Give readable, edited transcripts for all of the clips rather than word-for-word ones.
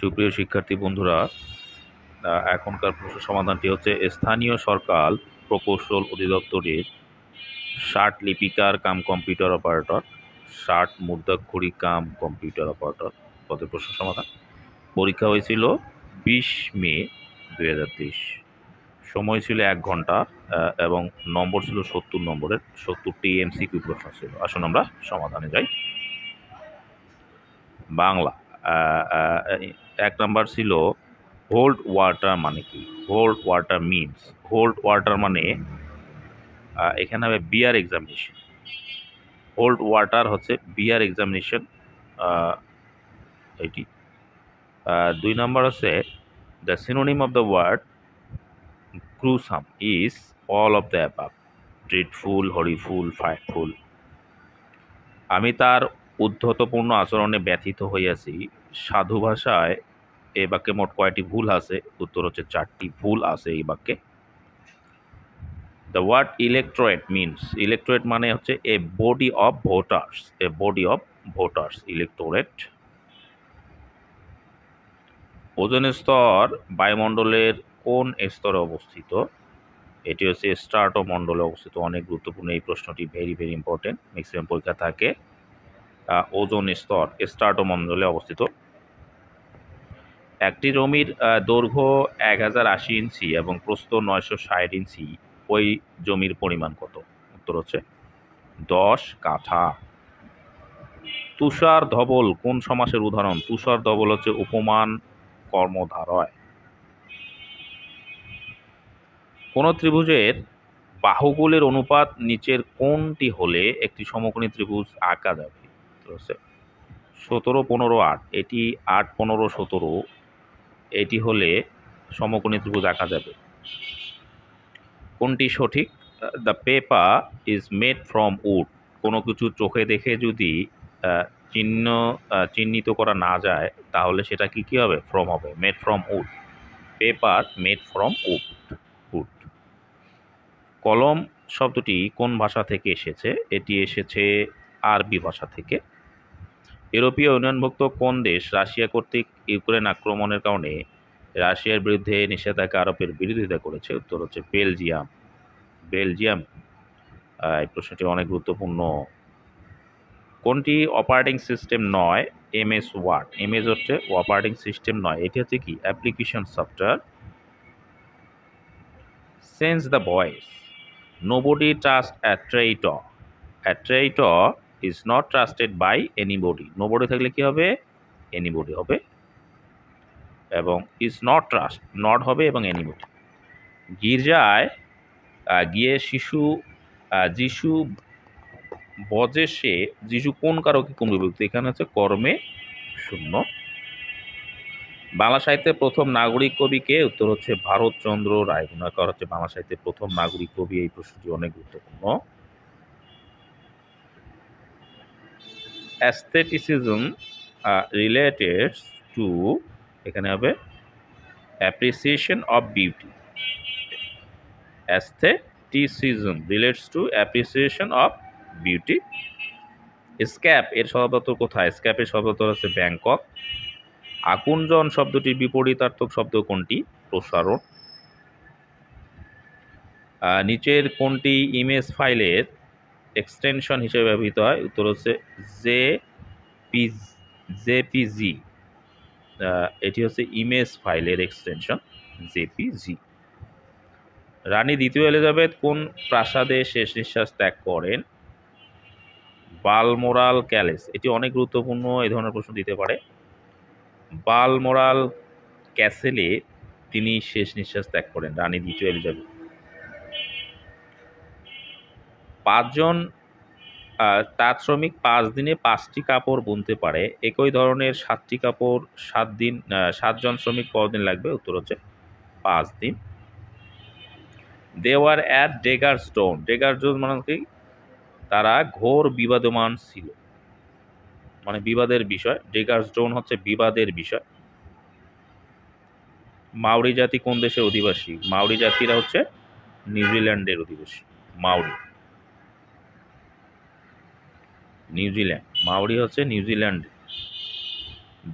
সুপ্রিয় শিক্ষার্থী বন্ধুরা, এখনকার প্রশ্ন সমাধানটি হচ্ছে স্থানীয় সরকার প্রকৌশল অধিদপ্তরের 60 লিপিকার কাম কম্পিউটার অপারেটর, 60 মুদ্রাক্ষরী কাম কম্পিউটার অপারেটর পদের প্রশ্ন সমাধান। পরীক্ষা হয়েছিল 20 মে 2023, সময় ছিল 1 ঘন্টা এবং নম্বর ছিল 70 নম্বরের, 70টি এমসিকিউ প্রশ্ন ছিল। আসুন আমরা সমাধানে যাই। বাংলা 1 নম্বর ছিল হোল্ড ওয়াটার মানে কি? Hold water means, hold water মানে এখানে হবে বিয়ার এক্সামিনেশন। হোল্ড ওয়াটার হচ্ছে বিয়ার এক্সামিনেশন এটি। 2 নম্বর হচ্ছে the synonym of the word gruesome is all of the above, dreadful, horrible, frightful. আমি তার উদ্ধতপূর্ণ আচরণে ব্যথিত হইয়াছি। সাধু ভাষায় এ বাক্যে মোট কয়টি ভুল আছে? উত্তর হচ্ছে 4টি ভুল আছে এই বাক্যে। The word electorate means, electorate মানে হচ্ছে a body of voters, a body of voters, electorate. Ozone স্তর বায়ুমণ্ডলের কোন স্তরে অবস্থিত? এটি হচ্ছে স্ট্রাটোমণ্ডলে অবস্থিত। অনেক গুরুত্বপূর্ণ এই প্রশ্নটি, ভেরি ভেরি ইম্পর্টেন্ট, ম্যাক্সিমাম পরীক্ষা থাকে। ওজন স্তর স্ট্রাটোমণ্ডলে অবস্থিত। একটি জমির দৈর্ঘ্য 1080 ইঞ্চি এবং প্রস্থ 960 ইঞ্চি, ওই জমির পরিমাণ কত? উত্তর হচ্ছে 10 কাঠা। তুষার ধবল কোন সমাসের উদাহরণ? তুষার ধবল হচ্ছে উপমান কর্মধারয়। কোন ত্রিভুজের বাহুগুলির অনুপাত নিচের কোনটি হলে একটি সমকোণী ত্রিভুজ আঁকা যাবে? 17, 15, 8, এটি 8, 15, 17, এটি হলে সমকোণী ত্রিভুজ আঁকা যাবে। কোনটি সঠিক? The paper is made from wood. কোনো কিছু চোখে দেখে যদি চিহ্নিত করা না যায় তাহলে সেটা কি কী হবে? ফ্রম হবে, made from wood, paper made from wood. কলম শব্দটি কোন ভাষা থেকে এসেছে? এটি এসেছে আরবি ভাষা থেকে। ইউরোপীয় ইউনিয়নভুক্ত কোন দেশ রাশিয়া কর্তৃক ইউক্রেন আক্রমণের কারণে রাশিয়ার বিরুদ্ধে নিষেধাজ্ঞা আরোপের বিরোধিতা করেছে? উত্তর হচ্ছে বেলজিয়াম, বেলজিয়াম। এই প্রশ্নটি অনেক গুরুত্বপূর্ণ। কোনটি অপারেটিং সিস্টেম নয়? MS ওয়ার্ড, MS হচ্ছে অপারেটিং সিস্টেম নয়, এটি হচ্ছে কি? Application software. Sense the voice, nobody trust a traitor, a traitor is not trusted by anybody, nobody থাকলে কি হবে? এনিবডি হবে, এবং ইজ নট ট্রাস্ট, নট হবে এবং এনিবডি। গির্জায় গিয়ে যিশু বজে সে, যিশু কোন কারকে কোন বিভক্তি? এখানে হচ্ছে কর্মে শূন্য। বাংলা সাহিত্যের প্রথম নাগরিক কবি কে? উত্তর হচ্ছে ভারতচন্দ্র রায়। গুণাকার হচ্ছে বাংলা সাহিত্যের প্রথম নাগরিক কবি। এই প্রশ্নটি অনেক গুরুত্বপূর্ণ। অ্যাস্থেটিসিজম রিলেটেড টু, এখানে হবে appreciation of beauty, aestheticism relates to appreciation of beauty. ESCAP এর সদরদপ্তর কোথায়? স্ক্যাপের সদরদপ্তর হচ্ছে ব্যাংকক। আকুঞ্জন শব্দটির বিপরীতার্থক শব্দ কোনটি? প্রসারণ। নিচের কোনটি ইমেজ ফাইলের এক্সটেনশন হিসেবে ব্যবহৃত হয়? উত্তর হচ্ছে জেপিজি, এটি হচ্ছে ইমেজ ফাইলের এক্সটেনশন জেপিজি। রানী দ্বিতীয় এলিজাবেথ কোন প্রাসাদে শেষ নিঃশ্বাস ত্যাগ করেন? বালমোরাল ক্যালেস, এটি অনেক গুরুত্বপূর্ণ, এই ধরনের প্রশ্ন দিতে পারে। বালমোরাল ক্যাসেলে তিনি শেষ নিঃশ্বাস ত্যাগ করেন, রানী দ্বিতীয় এলিজাবেথ। 5 জন তাঁত শ্রমিক 5 দিনে 5টি কাপড় বুনতে পারে, একই ধরনের 7টি কাপড় 7 দিন, 7 জন শ্রমিক কতদিন লাগবে? উত্তর হচ্ছে 5 দিন। দেওয়ার at dagger stone, dagger zone মানে কি? তারা ঘোর বিবাদমান ছিল, মানে বিবাদের বিষয়, ডেগার্স জোন হচ্ছে বিবাদের বিষয়। মাওরি জাতি কোন দেশের অধিবাসী? মাওরি জাতিরা হচ্ছে নিউজিল্যান্ডের অধিবাসী, মাওরি, নিউজিল্যান্ড, মাওরি হচ্ছে New Zealand.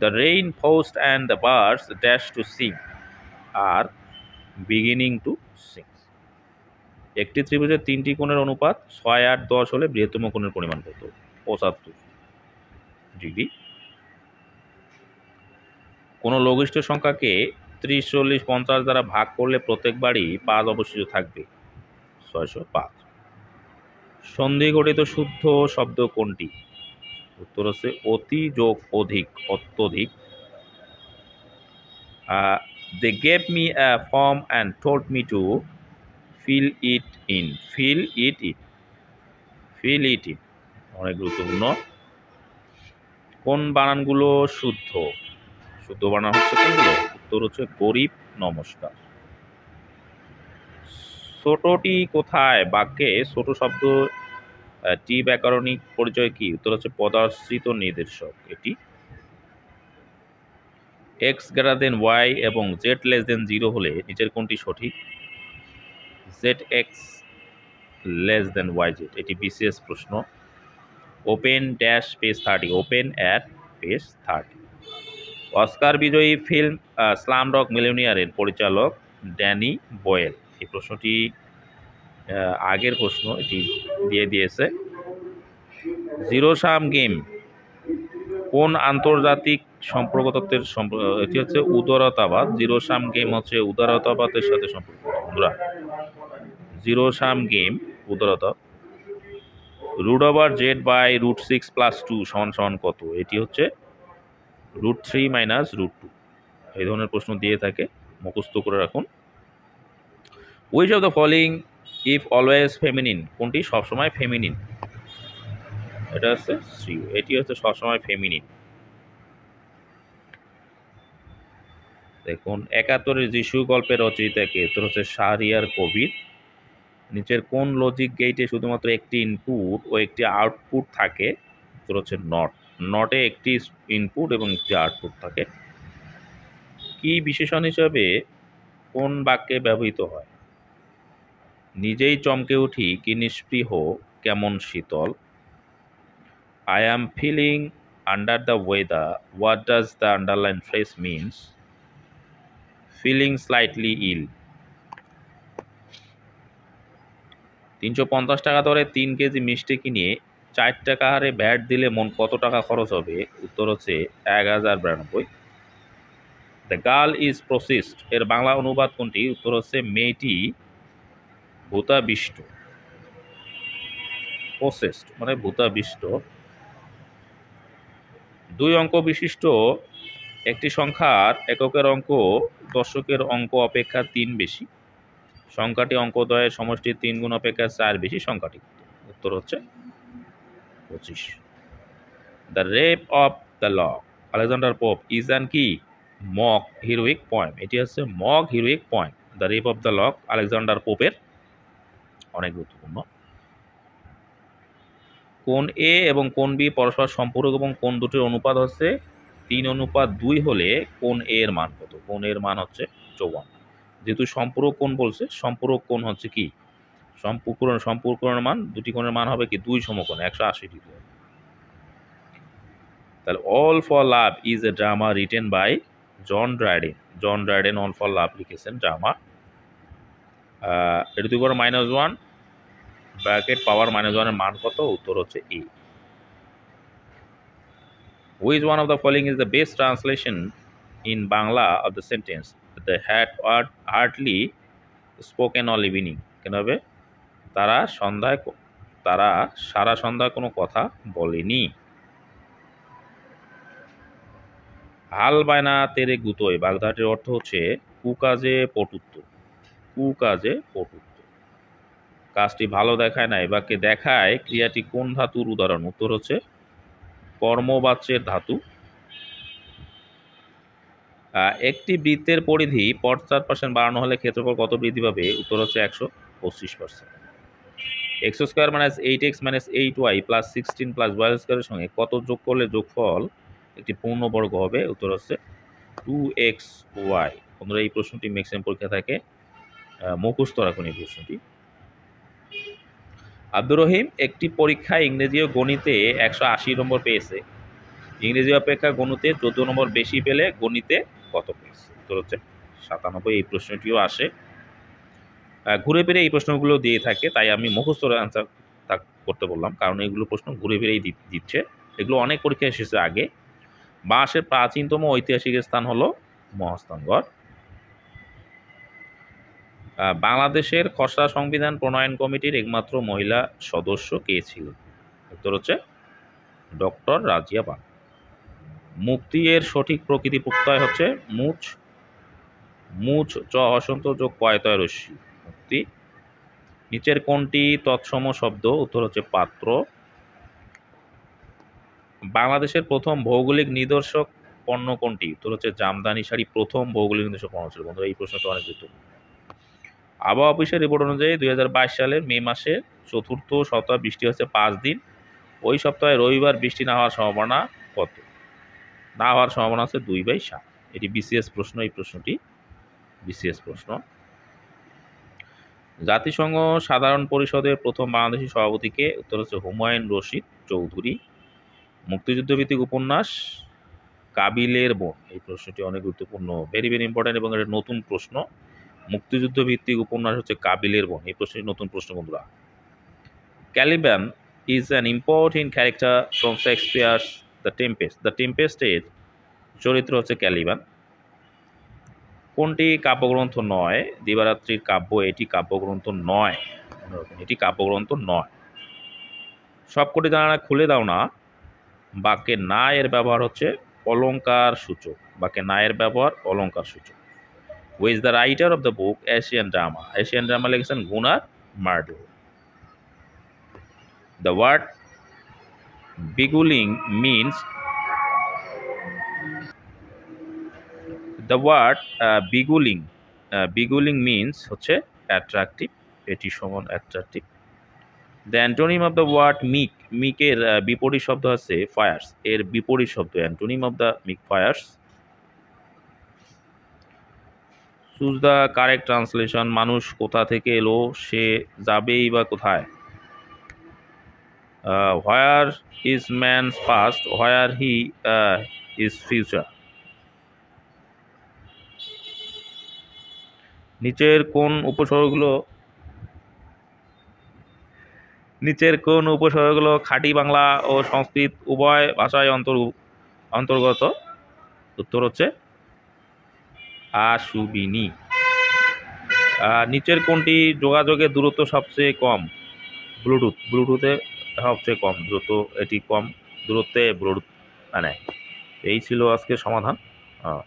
The rain, frost, and the birds dash to sing, are beginning to sing. একটি ত্রিভুজের তিনটি কোণের অনুপাত 6, 8, 10 হলে বৃহত্তম কোণের পরিমাণ কত? 75 ডিগ্রি। কোনো লঘিষ্ঠ সংখ্যাকে 30, 40, 50 দ্বারা ভাগ করলে প্রত্যেকবারই 5 অবশিষ্ট থাকবে, 605। সন্ধি গঠিত শুদ্ধ শব্দ কোনটি? উত্তর হচ্ছে অতি যোগ অধিক, অত্যধিক। They gave me a form and told me to fill it in. Fill it in অনেক গুরুত্বপূর্ণ। কোন বানানগুলো শুদ্ধ? শুদ্ধ বানান হচ্ছে কোনগুলো? উত্তর হচ্ছে গরীব, নমস্কার। ছোটটি কোথায় বাক্যে ছোট শব্দ টি ব্যাকরণিক পরিচয় কি? উত্তর হচ্ছে পদাশ্রিত নির্দেশক এটি। এক্স গ্রেটার দেন ওয়াই এবং জেড লেস দেন 0 হলে নিচের কোনটি সঠিক? Z X less than Y Z, এটি বিশেষ প্রশ্ন। Open dash page 30, open at page 30। Oscar বিজয়ী ফিল্ম স্লামডগ মিলিয়নিয়ারের পরিচালক ড্যানি বয়েল, এই প্রশ্নটি আগের প্রশ্ন, এটি দিয়ে দিয়েছে। জিরো সাম গেম কোন আন্তর্জাতিক সম্পর্ক তত্ত্বের সম্পর্ক? এটি হচ্ছে উদারতাবাদ। জিরো সাম গেম হচ্ছে উদারতাবাদের সাথে সম্পর্ক। জিরো সাম গেম উদারতা। রুট ওভার জেড বাই √6 + 2 সমান কত? এটি হচ্ছে √3 - √2। এই ধরনের প্রশ্ন দিয়ে থাকে, মুখস্থ করে রাখুন। Which of the following if always feminine, কোনটি সবসময় ফেমিনিন? এটা হচ্ছে সি, এটি হচ্ছে সবসময় ফেমিনিন। দেখুন 71-এর যিশু গল্পের রচয়িতাকে? তোর হচ্ছে শাহরিয়ার কবির। নিচের কোন লজিক গেটে শুধুমাত্র একটি ইনপুট ও একটি আউটপুট থাকে? তোর হচ্ছে নটে একটি ইনপুট এবং একটি আউটপুট থাকে। কি বিশেষণ হিসাবে কোন বাক্যে ব্যবহৃত হয়? নিজেই চমকে উঠি, কি নিষ্পৃহ, কেমন শীতল। I am feeling under the weather. What does the underline phrase means? Feeling slightly ill. 350 টাকা দরে 3 কেজি মিষ্টি কিনে 4 টাকা হারে ভ্যাট দিলে মোট কত টাকা খরচ হবে? উত্তর হচ্ছে 1092। দ্য গার্ল ইজ প্রসেসড এর বাংলা অনুবাদ কোনটি? উত্তর হচ্ছে মেয়েটি ভূতাবিষ্ট। প্রসেসড মানে ভূতাবিষ্ট। 2 অঙ্ক বিশিষ্ট একটি সংখ্যার এককের অঙ্ক দশকের অঙ্ক অপেক্ষা 3 বেশি। সংখ্যাটি অঙ্কদ্বয়ের সমষ্টির 3 গুণ অপেক্ষা 4 বেশি সংখ্যাটি। উত্তর হচ্ছে 25। The rape of the lock Alexander Pope is an কি মক হিরোইক পয়েম। এটি হচ্ছে mock heroic poem. The rape of the lock Alexander পোপের, অনেক গুরুত্বপূর্ণ। কোন এ এবং কোন বি পরস্পর সম্পূরক এবং কোন দুটির অনুপাত হচ্ছে 3:2 হলে কোন এ এর মান কত? কোন এর মান হচ্ছে 54। যেহেতু সম্পূরক কোণ বলছে, সম্পূরক কোণ হচ্ছে কি? সম্পূরকের মান দুটি কোণের মান হবে কি 2 সমকোণ, 180 ডিগ্রি। তাহলে all for love is a drama written by John Dryden. John Dryden all for love লিখেছেন, ড্রামা। এটি 2 − 1 ব্র্যাকেট পাওয়ার -1 এর মান কত? উত্তর হচ্ছে এ। Which one of the following is the best translation in Bangla of the sentence? The had hardly spoken all evening. কেন হবে? তারা সারা সন্ধ্যায় কোনো কথা বলেনি। হাল বায়না তেরে গুতোয় বাগধাটির অর্থ হচ্ছে কুকাজে পটুত্ব। কুকাজে পটুত্ব। কাজটি ভালো দেখায় না এবারকে দেখায় ক্রিয়াটি কোন ধাতুর উদাহরণ? উত্তর হচ্ছে কর্মবাচ্যের ধাতু। একটি বৃত্তের পরিধি 50% বাড়ানো হলে ক্ষেত্রফল কত বৃদ্ধি পাবে? উত্তর হচ্ছে 125%। x² - 8x - 8y + 16 + y² এর সঙ্গে কত যোগ করলে যোগফল একটি পূর্ণবর্গ হবে? উত্তর হচ্ছে 2xy। বন্ধুরা, এই প্রশ্নটি ম্যাক্সিমাম পরীক্ষা থাকে, মুখস্থ রাখুন এই প্রশ্নটি। আব্দুর রহিম একটি পরীক্ষায় ইংরেজি ও গণিতে 180 নম্বর পেয়েছে। ইংরেজি অপেক্ষা গণিতে 14 নম্বর বেশি পেলে গণিতে কত পেয়েছে? উত্তর হচ্ছে 97। এই প্রশ্নটিও আসে, ঘুরে ফিরে এই প্রশ্নগুলো দিয়ে থাকে, তাই আমি মুখস্থ আনসার করতে বললাম, কারণ এইগুলো প্রশ্ন ঘুরে ফিরেই দিচ্ছে, এগুলো অনেক পরীক্ষা এসেছে আগে। বাংলাদেশের প্রাচীনতম ঐতিহাসিক স্থান হলো মহাস্থানগড়। বাংলাদেশের খসড়া সংবিধান প্রণয়ন কমিটির একমাত্র মহিলা সদস্য কে ছিলেন? উত্তর হচ্ছে ডক্টর রাজিয়া বানু। মুক্তি এর সঠিক প্রকৃতি প্রত্যয় হচ্ছে মুচ, মুচ চ অসন্ত যোগ কয়তয় রশ্মি মুক্তি। নিচের কোনটি তৎসম শব্দ? উত্তর হচ্ছে পাত্র। বাংলাদেশের প্রথম ভৌগোলিক নিদর্শক পণ্য কোনটি? উত্তর হচ্ছে জামদানি শাড়ি প্রথম ভৌগোলিক নিদর্শক পণ্য ছিল। বন্ধুরা, এই প্রশ্নটা অনেক গুরুত্বপূর্ণ। আবহাওয়া অফিসের রিপোর্ট অনুযায়ী 2022 সালের মে মাসের 4th সপ্তাহ বৃষ্টি হচ্ছে 5 দিন, ওই সপ্তাহে রবিবার বৃষ্টি না হওয়ার সম্ভাবনা কত? না হওয়ার সম্ভাবনা আছে 2/7। এটি বিসিএস প্রশ্ন, এই প্রশ্নটি বিসিএস প্রশ্ন। জাতিসংঘ সাধারণ পরিষদের প্রথম বাংলাদেশী সভাপতিকে? উত্তর হচ্ছে হুমায়ুন রশিদ চৌধুরী। মুক্তিযুদ্ধভিত্তিক উপন্যাস কাবিলের বন, এই প্রশ্নটি অনেক গুরুত্বপূর্ণ, ভেরি ইম্পর্টেন্ট এবং এটা নতুন প্রশ্ন। মুক্তিযুদ্ধভিত্তিক উপন্যাস হচ্ছে কাবিলের বন, এই প্রশ্নটি নতুন প্রশ্ন। বন্ধুরা, Caliban is an important character from Shakespeare's The Tempest. The Tempest এর চরিত্র হচ্ছে ক্যালিবান। কোনটি কাব্যগ্রন্থ নয়? দিবারাত্রির কাব্য, এটি কাব্যগ্রন্থ নয়, এটি কাব্যগ্রন্থ নয়। সবকটি জানালা খুলে দাও না বাক্যে না এর ব্যবহার হচ্ছে অলঙ্কার সূচক, বাক্যে না এর ব্যবহার অলঙ্কার সূচক। Who is the writer of the book Asian drama? Asian drama লিখেছেন Gunnar মার্ডাল। The word beguiling means beguiling means হচ্ছে attractive, এটি সমান attractive. The antonym of the word meek, meek এর বিপরীত শব্দ আছে fires, এর বিপরীত শব্দ antonym of the meek fires. Choose the correct translation. মানুষ কোথা থেকে এলো, সে যাবেই বা কোথায়? Where is man's past, where he is future? নিচের কোন উপসর্গগুলো খাঁটি বাংলা ও সংস্কৃত উভয় ভাষায় অন্তর্গত? উত্তর হচ্ছে আশুবিনি। নিচের কোনটি যোগাযোগের দূরত্ব সবচেয়ে কম? ব্লুটুথ, ব্লুটুথে সবচেয়ে কম দ্রুত, এটি কম দূরত্বে ব্লুটুথ। এই ছিল আজকে সমাধান।